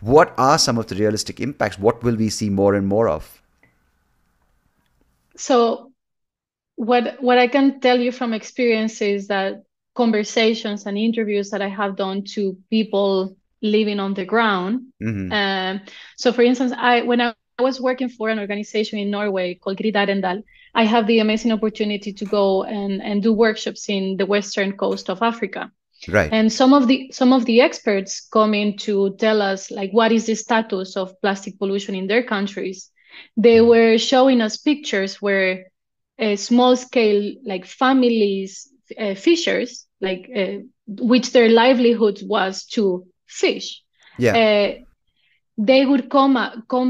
what are some of the realistic impacts? What will we see more and more of? So what I can tell you from experience is that conversations and interviews that I have done to people living on the ground. Mm-hmm. So for instance, when I was working for an organization in Norway called Rendal, I had the amazing opportunity to go and do workshops in the western coast of Africa. Right. And some of the experts come in to tell us like what is the status of plastic pollution in their countries. They were showing us pictures where small scale like families fishers, like which their livelihood was to fish. Yeah. They would come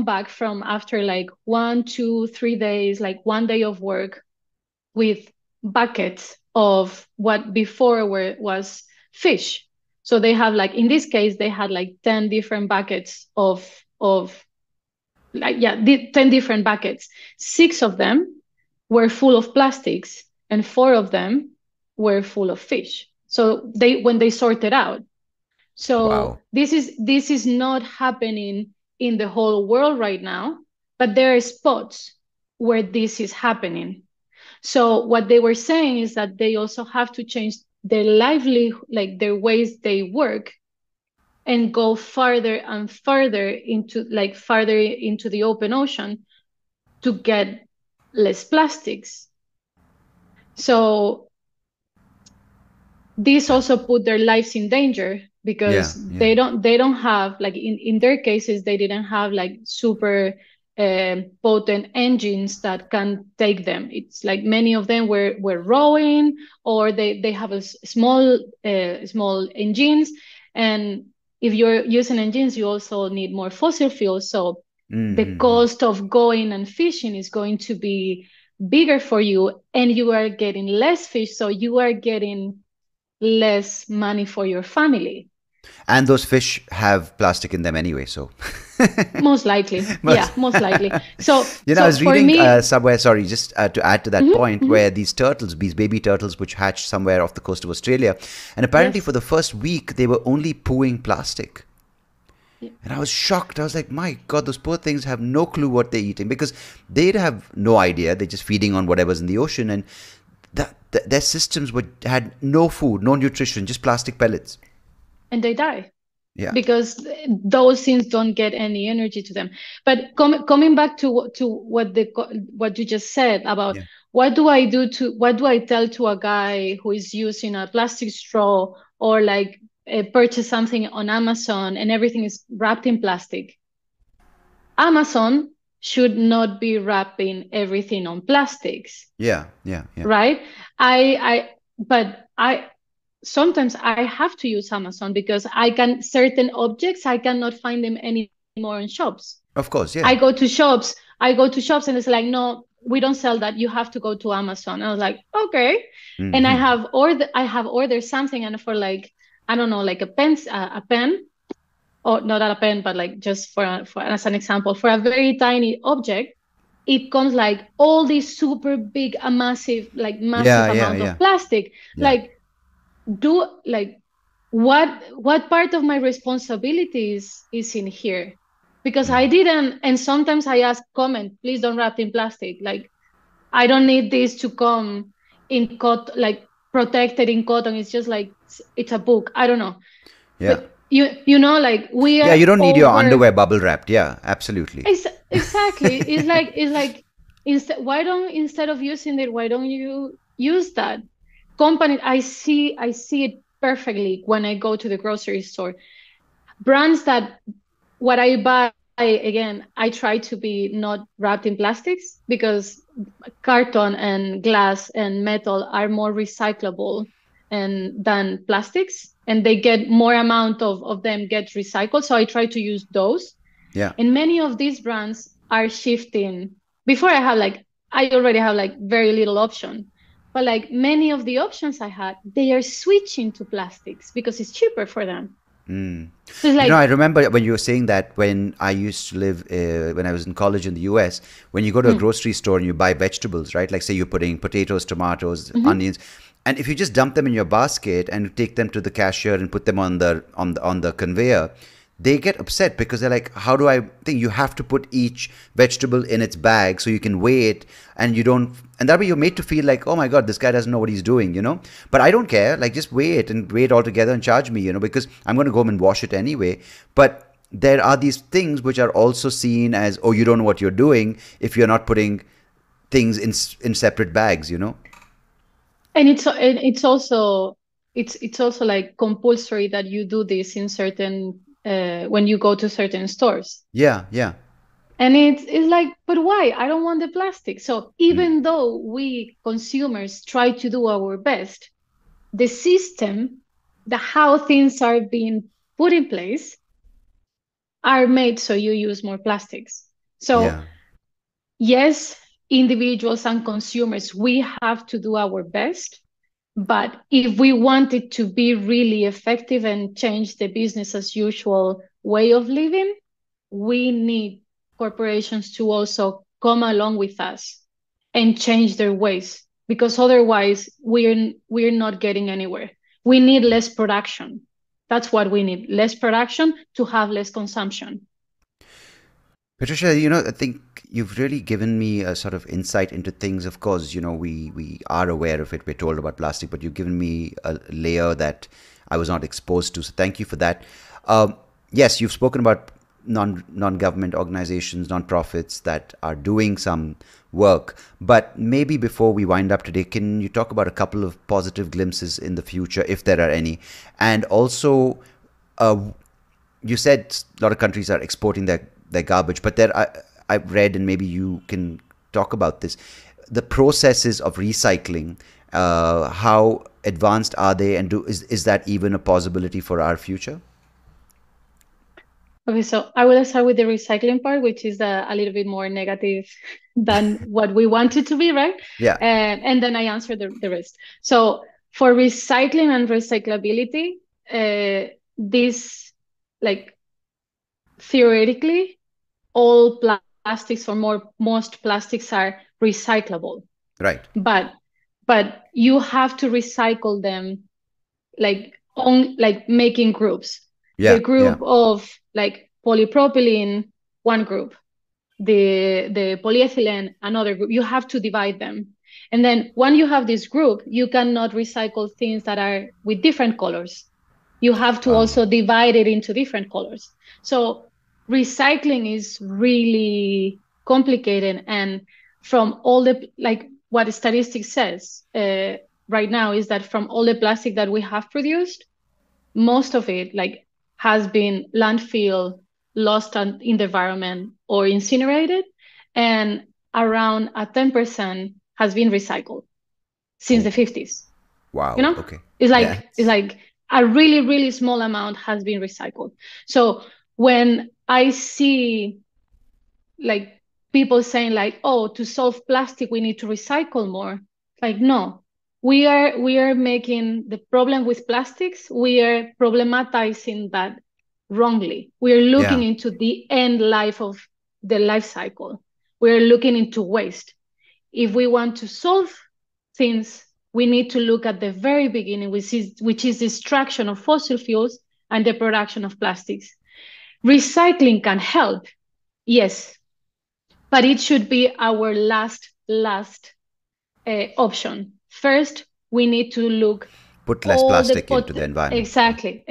back from after like 1, 2, 3 days, like one day of work with buckets of what before was fish. So they have like, in this case, they had like 10 different buckets of like, yeah, 10 different buckets. 6 of them were full of plastics and 4 of them were full of fish. So when they sorted out. So wow. This is not happening in the whole world right now, but there are spots where this is happening. So what they were saying is that they also have to change their livelihood, like their ways they work, and go farther and farther into the open ocean to get less plastics. So this also put their lives in danger. Because they don't have, like in their cases, they didn't have like super potent engines that can take them. It's like many of them were rowing, or they have a small engines. And if you're using engines, you also need more fossil fuels. So the cost of going and fishing is going to be bigger for you, and you are getting less fish. So you are getting less money for your family. And those fish have plastic in them anyway, so most likely. So I was reading somewhere, sorry, just to add to that point, where these baby turtles which hatched somewhere off the coast of Australia, and apparently for the first week they were only pooing plastic. And I was shocked. I was like, my God, those poor things have no clue what they're eating, because they'd have no idea. They're just feeding on whatever's in the ocean, and their systems had no food, no nutrition, just plastic pellets. And they die. Yeah. Because those things don't get any energy to them. But coming back to what you just said about what do I tell to a guy who is using a plastic straw, or like purchase something on Amazon and everything is wrapped in plastic? Amazon should not be wrapping everything on plastics. Yeah. Right? But sometimes I have to use Amazon, because certain objects, I cannot find them anymore in shops. Of course, yeah. I go to shops and it's like, no, we don't sell that. You have to go to Amazon. I was like, okay. Mm-hmm. And I have ordered something, and for like, I don't know, like a pen. Or not a pen, but like just for as an example, for a very tiny object, it comes like all this super big, massive amount of plastic. Yeah. What part of my responsibilities is in here? Because I didn't, and sometimes I ask comment, please don't wrap in plastic. Like, I don't need this to come in cotton, like protected in cotton. It's just like, it's a book. I don't know. Yeah. But, You know, like we are. Yeah, you don't need your underwear bubble wrapped. Yeah, absolutely. Exactly. it's like why don't you use that company? I see it perfectly when I go to the grocery store. Brands that what I buy, again, I try to be not wrapped in plastics, because carton and glass and metal are more recyclable than plastics. And they get more amount of them get recycled. So I try to use those. Yeah. And many of these brands are shifting. Before I already have like very little option. But like many of the options I had, they are switching to plastics because it's cheaper for them. Mm. Like, you know, I remember when you were saying that when I used to live, when I was in college in the US, when you go to a grocery store and you buy vegetables, right? Like say you're putting potatoes, tomatoes, onions, and if you just dump them in your basket and take them to the cashier and put them on the conveyor, they get upset because they're like, how do I think you have to put each vegetable in its bag so you can weigh it and you don't, and that way you're made to feel like, oh my God, this guy doesn't know what he's doing, you know, but I don't care. Like just weigh it and weigh it all together and charge me, you know, because I'm going to go home and wash it anyway. But there are these things which are also seen as, oh, you don't know what you're doing if you're not putting things in separate bags, you know? And it's also like compulsory that you do this in certain when you go to certain stores. Yeah, yeah. And it's like, but why? I don't want the plastic. So even though we consumers try to do our best, the system, how things are being put in place are made so you use more plastics. So yes, individuals and consumers, we have to do our best. But if we want it to be really effective and change the business as usual way of living, we need corporations to also come along with us and change their ways, because otherwise we're not getting anywhere. We need less production. That's what we need, less production to have less consumption. Patricia, you know, I think you've really given me a sort of insight into things. Of course, you know, we are aware of it. We're told about plastic, but you've given me a layer that I was not exposed to. So thank you for that. Yes, you've spoken about non-government organizations, non-profits that are doing some work. But maybe before we wind up today, can you talk about a couple of positive glimpses in the future, if there are any? And also, you said a lot of countries are exporting their garbage, but there are, I've read, and maybe you can talk about this, the processes of recycling, how advanced are they, and is that even a possibility for our future? Okay, so I will start with the recycling part, which is a little bit more negative than what we want it to be, right? Yeah. And then I answer the rest. So for recycling and recyclability, this, like, theoretically, all plastics or most plastics are recyclable, right? But you have to recycle them, like making groups. Yeah, the group of like polypropylene, one group, the polyethylene, another group. You have to divide them, and then when you have this group, you cannot recycle things that are with different colors. You have to also divide it into different colors. So recycling is really complicated, and from all the, like what the statistics says right now is that from all the plastic that we have produced, most of it like has been landfill, lost in the environment or incinerated, and around 10% has been recycled since the 50s. Wow. You know, okay. It's like a really, really small amount has been recycled. So when I see like people saying like, oh, to solve plastic, we need to recycle more. Like, no, we are making the problem with plastics. We are problematizing that wrongly. We are looking into the end life of the life cycle. We are looking into waste. If we want to solve things, we need to look at the very beginning, which is the extraction of fossil fuels and the production of plastics. Recycling can help, yes, but it should be our last option. First, we need to put less plastic into the environment. Exactly.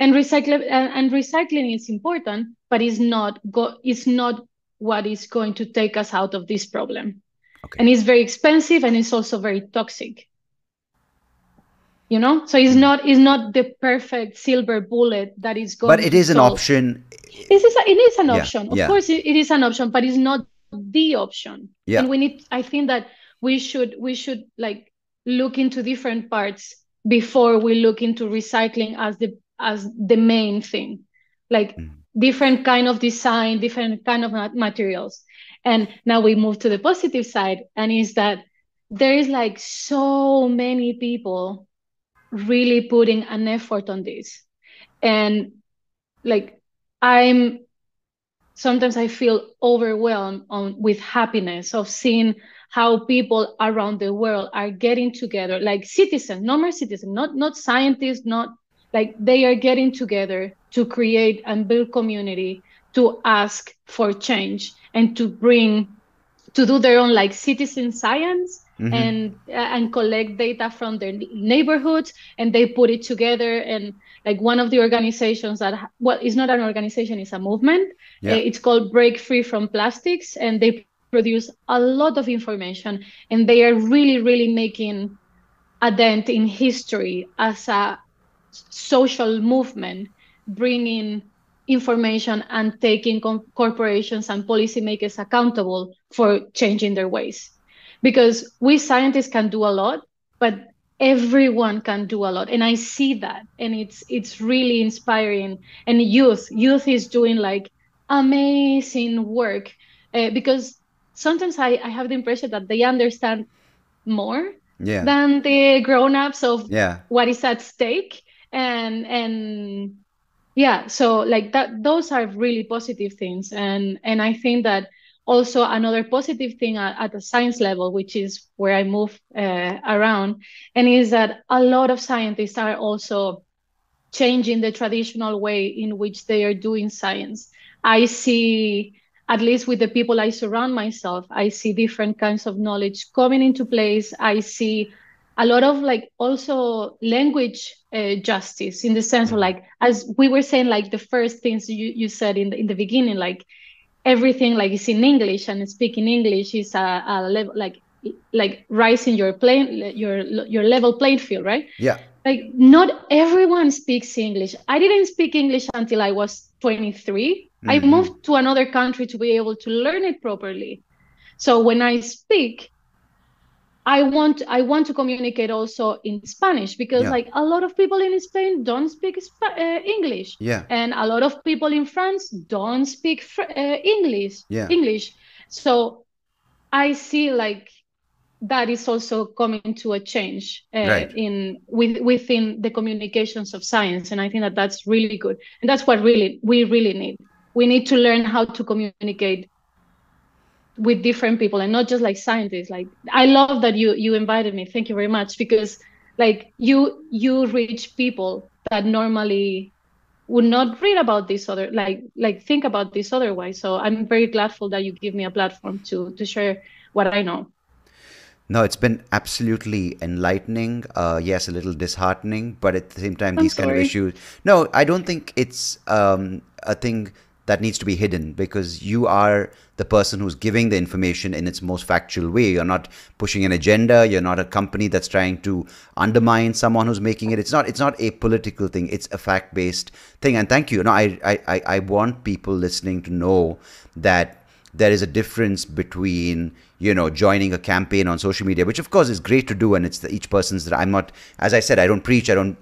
And recycling is important, but it's not what is going to take us out of this problem. Okay. And it's very expensive, and it's also very toxic. You know, so it's not the perfect silver bullet that is going. But it is an option. It is an option. Of course, it is an option, but it's not the option. Yeah. And we need. I think that we should like look into different parts before we look into recycling as the main thing, like different kind of design, different kind of materials. And now we move to the positive side, and is that there is like so many people really putting an effort on this. And like, sometimes I feel overwhelmed with happiness of seeing how people around the world are getting together, like citizens, normal citizens, not scientists, not like they are getting together to create and build community, to ask for change and to do their own like citizen science. Mm-hmm. And collect data from their neighborhoods, and they put it together. And like one of the organizations that, well, it's not an organization, it's a movement. Yeah. It's called Break Free from Plastics, and they produce a lot of information, and they are really, really making a dent in history as a social movement, bringing information and taking corporations and policymakers accountable for changing their ways. Because we scientists can do a lot, but everyone can do a lot. And I see that, and it's really inspiring. And youth is doing like amazing work, because sometimes I have the impression that they understand more than the grown-ups of what is at stake. And yeah, so like that, those are really positive things. And I think that also, another positive thing at the science level, which is where I move around, and is that a lot of scientists are also changing the traditional way in which they are doing science. I see, at least with the people I surround myself, I see different kinds of knowledge coming into place. I see a lot of like also language justice, in the sense of like, as we were saying, like the first things you said in the beginning, like, everything like is in English, and speaking English is a level, like rising your level playing field, right? Yeah. Like not everyone speaks English. I didn't speak English until I was 23. Mm-hmm. I moved to another country to be able to learn it properly. So when I speak, I want to communicate also in Spanish, because like a lot of people in Spain don't speak English, and a lot of people in France don't speak English. So I see like that is also coming to a change within the communications of science, and I think that that's really good, and that's what we really need. We need to learn how to communicate with different people, and not just like scientists. Like, I love that you invited me. Thank you very much, because like you reach people that normally would not read about this other, like think about this otherwise. So I'm very grateful that you give me a platform to share what I know. No, it's been absolutely enlightening. Yes, a little disheartening, but at the same time, these kind of issues. No, I don't think it's a thing that needs to be hidden, because you are the person who's giving the information in its most factual way. You're not pushing an agenda. You're not a company that's trying to undermine someone who's making it. It's not a political thing. It's a fact-based thing. And thank you. No, I want people listening to know that there is a difference between, you know, joining a campaign on social media, which of course is great to do. And it's each person's, that I'm not, as I said, I don't preach, I don't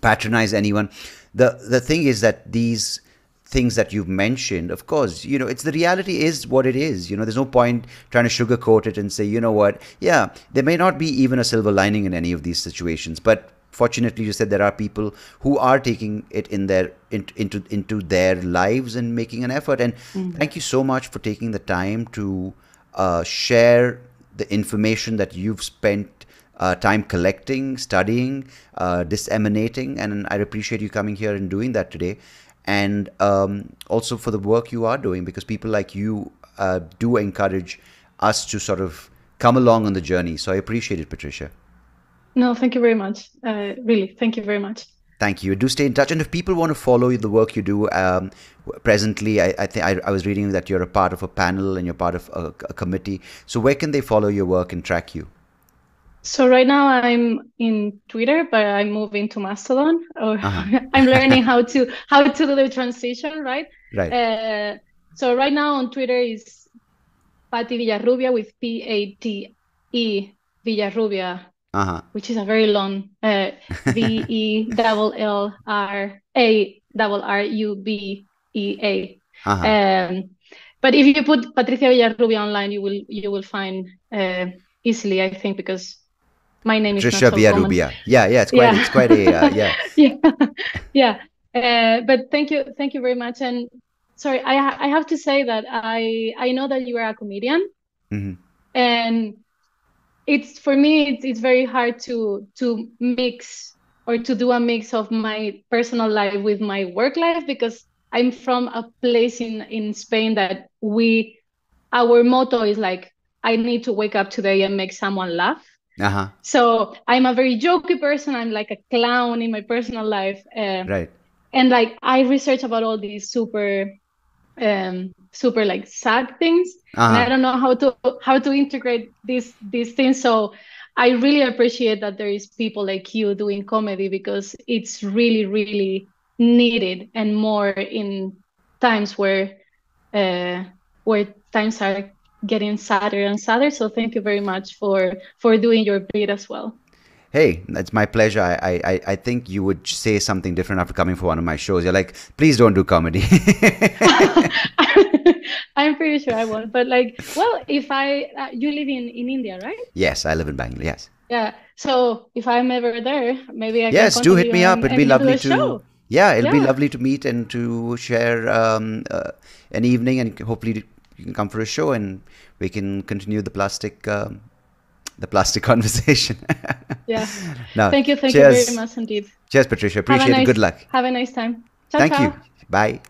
patronize anyone. The thing is that these things that you've mentioned, of course, you know, it's the reality is what it is. You know, there's no point trying to sugarcoat it and say, you know what, yeah, there may not be even a silver lining in any of these situations. But fortunately, you said there are people who are taking it into their lives and making an effort. And thank you so much for taking the time to share the information that you've spent time collecting, studying, disseminating. And I appreciate you coming here and doing that today. And also for the work you are doing, because people like you do encourage us to sort of come along on the journey. So I appreciate it, Patricia. No, thank you very much. Really, thank you very much. Thank you. Do stay in touch. And if people want to follow the work you do presently, I think I was reading that you're a part of a panel and you're part of a committee. So where can they follow your work and track you? So right now I'm in Twitter, but I'm moving to Mastodon. I'm learning how to do the transition, right? Right. So right now on Twitter is Pati Villarrubia with P-A-T-E Villarrubia, which is a very long V-E-L-L-R-A-R-R-U-B-E-A. But if you put Patricia Villarrubia online, you will find easily, I think, because my name is Patricia Villarrubia. Yeah, it's quite a yeah. But thank you very much. And sorry, I have to say that I know that you are a comedian, mm-hmm. and it's for me it's very hard to mix or to do a mix of my personal life with my work life, because I'm from a place in Spain that our motto is like, I need to wake up today and make someone laugh. Uh-huh. So I'm a very jokey person. I'm like a clown in my personal life. Right. And like, I research about all these super like sad things. Uh-huh. And I don't know how to integrate these things. So I really appreciate that there is people like you doing comedy, because it's really, really needed, and more in times where times are getting sadder and sadder. So thank you very much for doing your bit as well. Hey, it's my pleasure. I think you would say something different after coming for one of my shows. You're like, please don't do comedy. I'm pretty sure I won't. But like, well, if you live in India, right? Yes, I live in Bangalore. Yes. Yeah. So if I'm ever there, maybe I can. Yes, do hit me up. It'd be lovely to. Yeah, it'll be lovely to meet and to share an evening, and hopefully you can come for a show and we can continue the plastic conversation. Yeah. No, thank you very much indeed. Cheers, Patricia. Appreciate it. Good luck. Have a nice time. Ciao, Thank you. Bye.